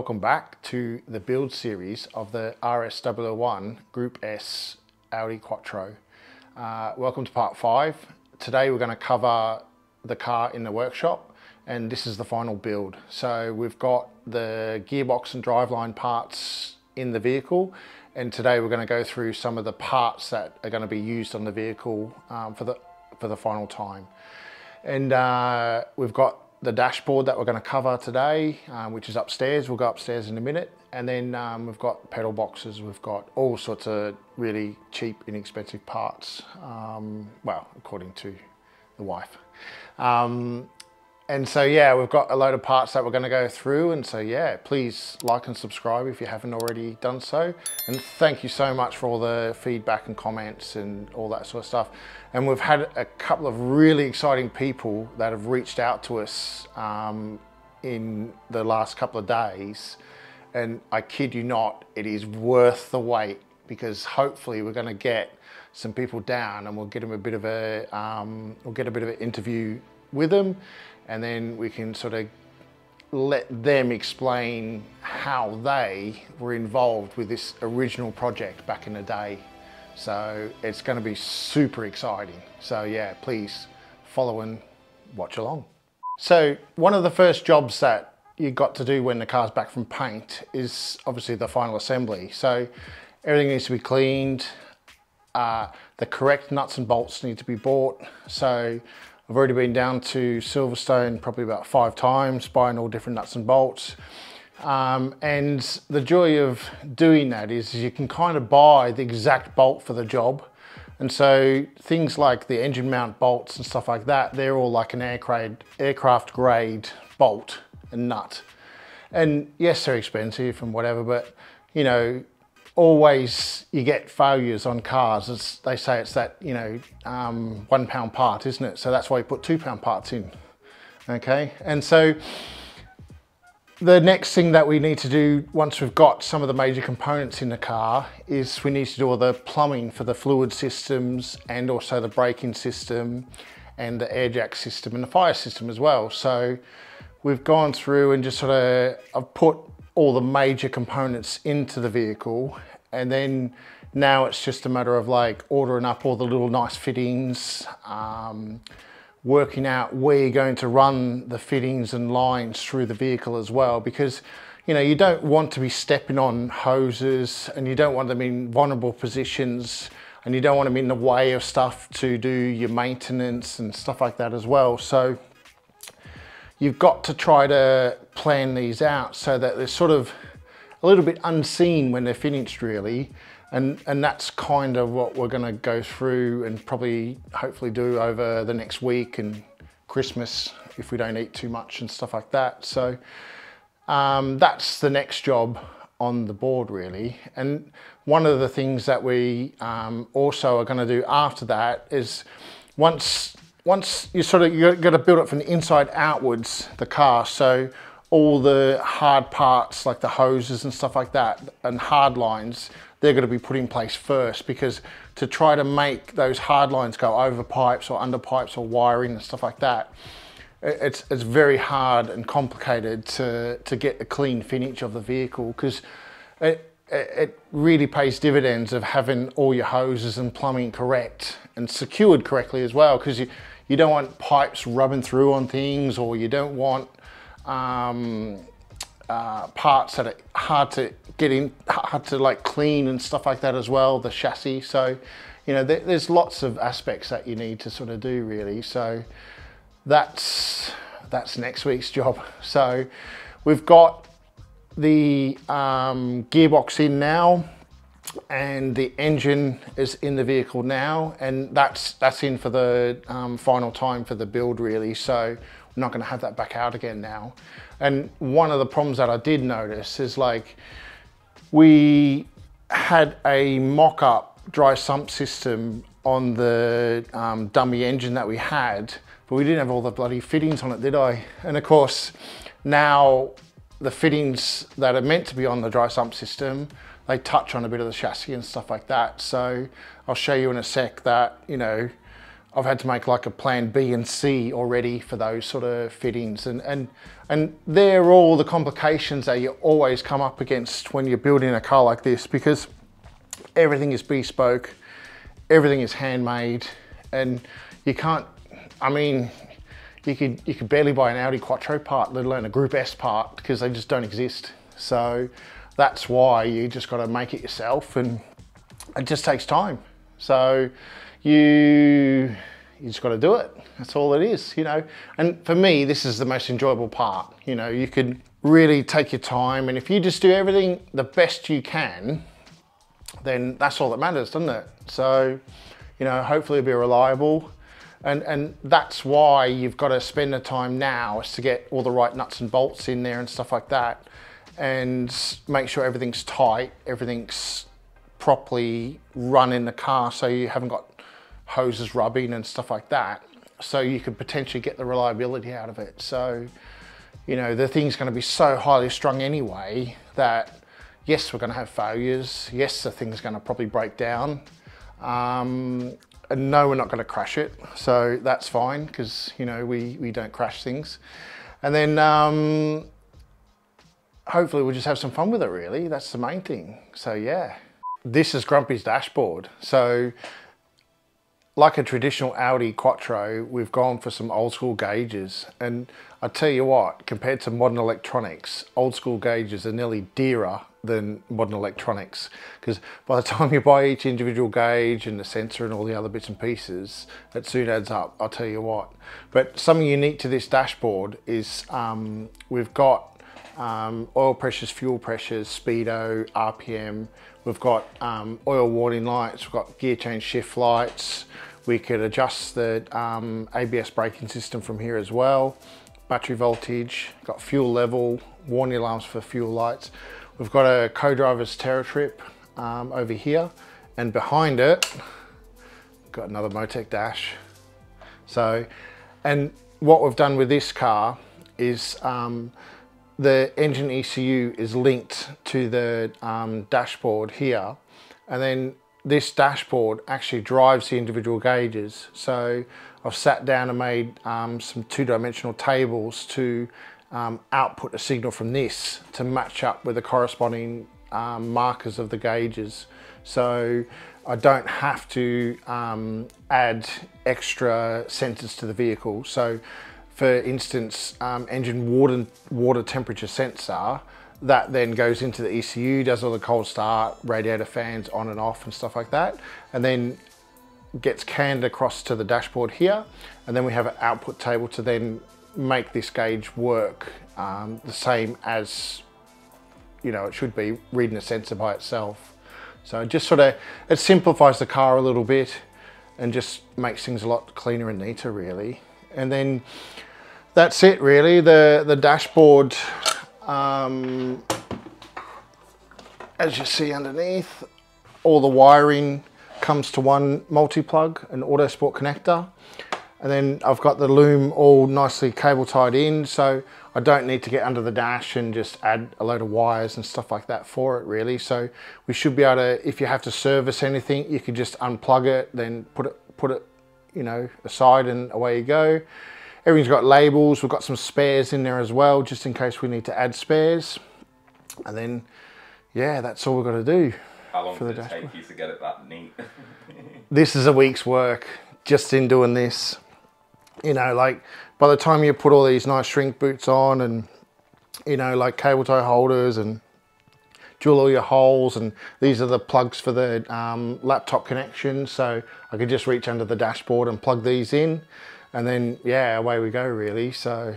welcome back to the build series of the RS001 Group S Audi Quattro. Welcome to part 5. Today we're going to cover the car in the workshop, and this is the final build. So we've got the gearbox and driveline parts in the vehicle, and today we're going to go through some of the parts that are going to be used on the vehicle for the final time. And we've got the dashboard that we're going to cover today, which is upstairs. We'll go upstairs in a minute. And then we've got pedal boxes. We've got all sorts of really cheap, inexpensive parts. Well, according to the wife. And so, yeah, we've got a load of parts that we're going to go through. And so, yeah, please like and subscribe if you haven't already done so. And thank you so much for all the feedback and comments and all that sort of stuff. And we've had a couple of really exciting people that have reached out to us in the last couple of days. And I kid you not, it is worth the wait, because hopefully we're going to get some people down and we'll get them a bit of a, we'll get a bit of an interview with them, and then we can sort of let them explain how they were involved with this original project back in the day. So it's going to be super exciting. So yeah, please follow and watch along. So one of the first jobs that you got to do when the car's back from paint is obviously the final assembly. So everything needs to be cleaned. The correct nuts and bolts need to be bought. So I've already been down to Silverstone probably about 5 times, buying all different nuts and bolts. And the joy of doing that is you can kind of buy the exact bolt for the job. And so things like the engine mount bolts and stuff like that, they're all like an aircraft grade bolt and nut. And yes, they're expensive and whatever, but you know, always you get failures on cars. It's, they say it's that, you know, £1 part, isn't it? So that's why you put £2 parts in, okay? And so the next thing that we need to do once we've got some of the major components in the car is we need to do all the plumbing for the fluid systems and also the braking system and the air jack system and the fire system as well. So we've gone through and just sort of, I've put all the major components into the vehicle, and then now it's just a matter of like ordering up all the little nice fittings, working out where you're going to run the fittings and lines through the vehicle as well, because you know, you don't want to be stepping on hoses and you don't want them in vulnerable positions and you don't want them in the way of stuff to do your maintenance and stuff like that as well. So you've got to try to plan these out so that they're sort of a little bit unseen when they're finished, really. And that's kind of what we're gonna go through and probably hopefully do over the next week and Christmas if we don't eat too much and stuff like that. So that's the next job on the board, really. And one of the things that we also are gonna do after that is once you sort of, you've got to build it from the inside outwards, the car. So all the hard parts like the hoses and stuff like that and hard lines, they're going to be put in place first, because to try to make those hard lines go over pipes or under pipes or wiring and stuff like that, it's very hard and complicated to get the clean finish of the vehicle, because it really pays dividends of having all your hoses and plumbing correct and secured correctly as well, because you don't want pipes rubbing through on things, or you don't want parts that are hard to get in, hard to like clean and stuff like that as well, the chassis. So, you know, there's lots of aspects that you need to sort of do, really. So that's next week's job. So we've got the gearbox in now, and the engine is in the vehicle now, and that's in for the final time for the build, really. So we're not going to have that back out again now. And one of the problems that I did notice is, like, we had a mock-up dry sump system on the dummy engine that we had, but we didn't have all the bloody fittings on it, did I? And of course now the fittings that are meant to be on the dry sump system, they touch on a bit of the chassis and stuff like that. So I'll show you in a sec that, you know, I've had to make like a plan B and C already for those sort of fittings, and they're all the complications that you always come up against when you're building a car like this, because everything is bespoke, everything is handmade, and you can't, I mean, you could barely buy an Audi Quattro part, let alone a Group S part, because they just don't exist. So that's why you just got to make it yourself, and it just takes time. So you just got to do it. That's all it is, you know. And for me, this is the most enjoyable part. You know, you can really take your time, and if you just do everything the best you can, then that's all that matters, doesn't it? So, you know, hopefully it'll be reliable. And that's why you've got to spend the time now, is to get all the right nuts and bolts in there and stuff like that, and make sure everything's tight, everything's properly run in the car, so you haven't got hoses rubbing and stuff like that, so you could potentially get the reliability out of it. So, you know, the thing's going to be so highly strung anyway that yes, we're going to have failures, yes, the thing's going to probably break down, and no, we're not going to crash it, so that's fine, because, you know, we don't crash things. And then hopefully we'll just have some fun with it, really. That's the main thing. So yeah, this is Grumpy's dashboard. So like a traditional Audi Quattro, we've gone for some old school gauges, and I tell you what, compared to modern electronics, old school gauges are nearly dearer than modern electronics, because by the time you buy each individual gauge and the sensor and all the other bits and pieces, it soon adds up, I'll tell you what. But something unique to this dashboard is we've got oil pressures, fuel pressures, speedo, RPM, we've got oil warning lights, we've got gear change shift lights, we could adjust the ABS braking system from here as well, battery voltage, got fuel level, warning alarms for fuel lights. We've got a co-driver's TerraTrip over here, and behind it, got another MoTeC dash. So, and what we've done with this car is the engine ECU is linked to the dashboard here, and then this dashboard actually drives the individual gauges. So I've sat down and made some two-dimensional tables to output a signal from this to match up with the corresponding markers of the gauges, so I don't have to add extra sensors to the vehicle. So for instance, engine water temperature sensor, that then goes into the ECU, does all the cold start, radiator fans on and off and stuff like that, and then gets canned across to the dashboard here, and then we have an output table to then make this gauge work the same as, you know, it should be reading a sensor by itself. So it just sort of, it simplifies the car a little bit and just makes things a lot cleaner and neater, really. And then that's it, really. The dashboard, as you see underneath, all the wiring comes to one multi-plug, an Autosport connector. And then I've got the loom all nicely cable tied in, so I don't need to get under the dash and just add a load of wires and stuff like that for it, really. So we should be able to, if you have to service anything, you can just unplug it, then put it, you know, aside, and away you go. Everything's got labels. We've got some spares in there as well, just in case we need to add spares. And then, yeah, that's all we've got to do. How long did it take you to get it that neat? This is a week's work just in doing this. You know, like, by the time you put all these nice shrink boots on, and, you know, like cable tie holders, and drill all your holes, and these are the plugs for the laptop connection, so I could just reach under the dashboard and plug these in, and then, yeah, away we go, really. So,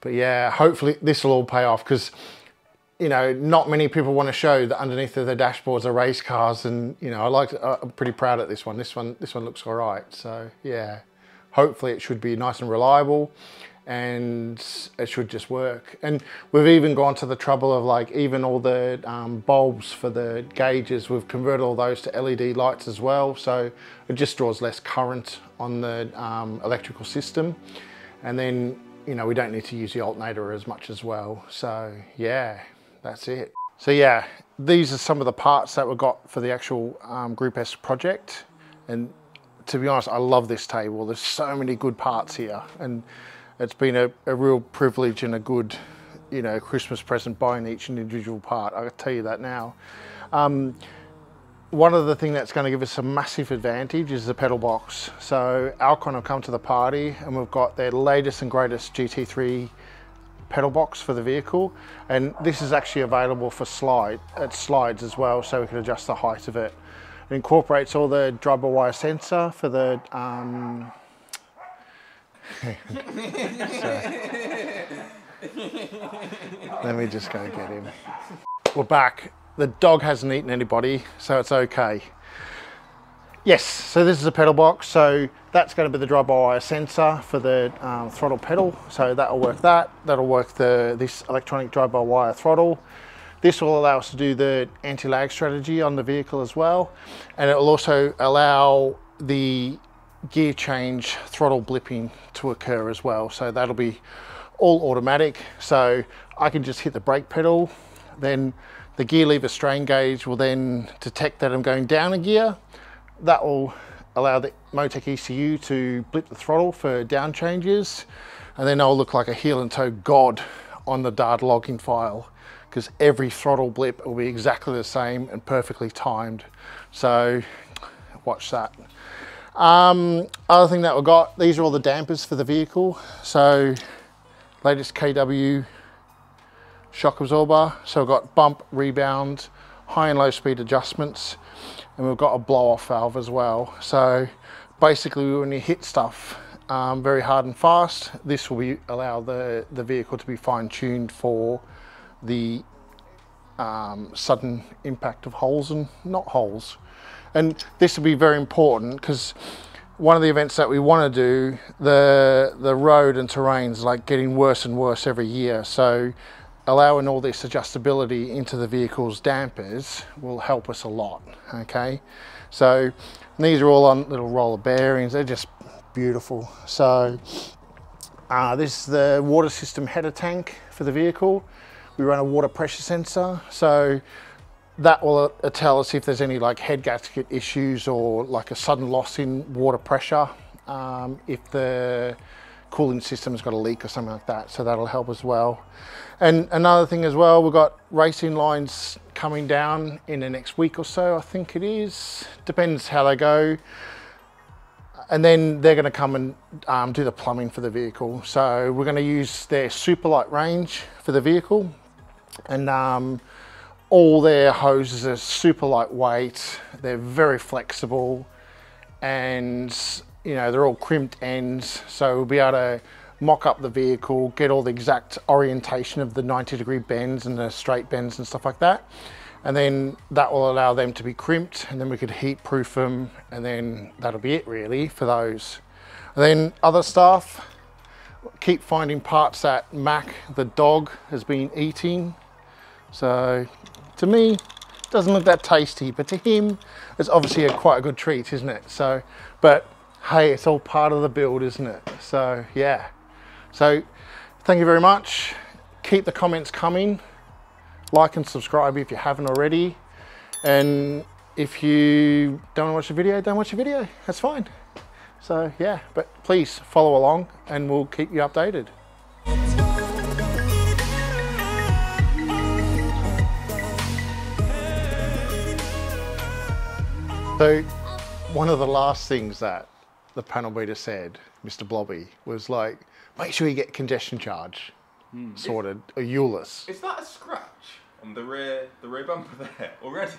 but yeah, hopefully this will all pay off, because, you know, not many people want to show that underneath of their dashboards are race cars, and, you know, I'm pretty proud of this one. This one looks all right. So yeah, hopefully it should be nice and reliable, and it should just work. And we've even gone to the trouble of, like, even all the bulbs for the gauges, we've converted all those to LED lights as well, so it just draws less current on the electrical system. And then, you know, we don't need to use the alternator as much as well. So yeah, that's it. So yeah, these are some of the parts that we've got for the actual Group S project, and to be honest, I love this table. There's so many good parts here, and it's been a real privilege and a good, you know, Christmas present buying each individual part. I'll tell you that now. One of the things that's going to give us a massive advantage is the pedal box. So Alcon have come to the party and we've got their latest and greatest GT3 pedal box for the vehicle, and this is actually available for slides as well, so we can adjust the height of it. It incorporates all the driver wire sensor for the let me just go get him. We're back. The dog hasn't eaten anybody, so it's okay. Yes, so this is a pedal box, so that's going to be the drive by wire sensor for the throttle pedal, so that'll work that. That'll work this electronic drive by wire throttle. This will allow us to do the anti-lag strategy on the vehicle as well, and it will also allow the gear change throttle blipping to occur as well, so that'll be all automatic. So I can just hit the brake pedal, then the gear lever strain gauge will then detect that I'm going down a gear. That will allow the MoTeC ECU to blip the throttle for down changes, and then I'll look like a heel and toe god on the data logging file, because every throttle blip will be exactly the same and perfectly timed. So watch that. Other thing that we've got, these are all the dampers for the vehicle. So latest KW shock absorber. So we've got bump, rebound, high and low speed adjustments, and we've got a blow off valve as well. So basically when you hit stuff very hard and fast, this will allow the vehicle to be fine tuned for the sudden impact of holes and not holes. And this will be very important, because one of the events that we want to do, the road and terrain's like getting worse and worse every year. So allowing all this adjustability into the vehicle's dampers will help us a lot, okay? So these are all on little roller bearings. They're just beautiful. So this is the water system header tank for the vehicle. We run a water pressure sensor, so that will tell us if there's any like head gasket issues or like a sudden loss in water pressure, if the cooling system's got a leak or something like that, so that'll help as well. And another thing as well, we've got racing lines coming down in the next week or so, I think it is, depends how they go, and then they're going to come and do the plumbing for the vehicle. So we're going to use their superlight range for the vehicle, and all their hoses are super lightweight, they're very flexible, and you know, they're all crimped ends, so we'll be able to mock up the vehicle, get all the exact orientation of the 90-degree bends and the straight bends and stuff like that, and then that will allow them to be crimped, and then we could heat proof them, and then that'll be it really for those. And then other stuff, keep finding parts that Mac the dog has been eating. So to me, doesn't look that tasty, but to him it's obviously quite a good treat, isn't it? So, but hey, it's all part of the build, isn't it? So yeah, so thank you very much. Keep the comments coming, like and subscribe if you haven't already, and if you don't want to watch the video, don't watch the video, that's fine. So yeah, but please follow along and we'll keep you updated. So one of the last things that the panel beater said, Mr. Blobby, was like, make sure you get congestion charge sorted, a ULEZ. Is that a scratch on the rear bumper there already?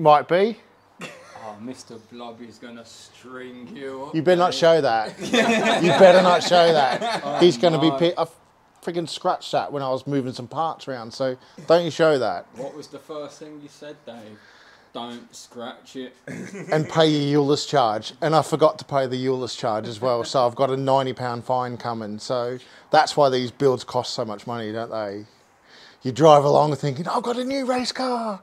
Might be. Oh, Mr. Blobby's gonna string you up. You better not show that. You better not show that. Oh, he's gonna be... I freaking scratched that when I was moving some parts around, so don't you show that. What was the first thing you said, Dave? Don't scratch it. And pay your ULEZ charge. And I forgot to pay the ULEZ charge as well, so I've got a £90 fine coming. So that's why these builds cost so much money, don't they? You drive along thinking, I've got a new race car.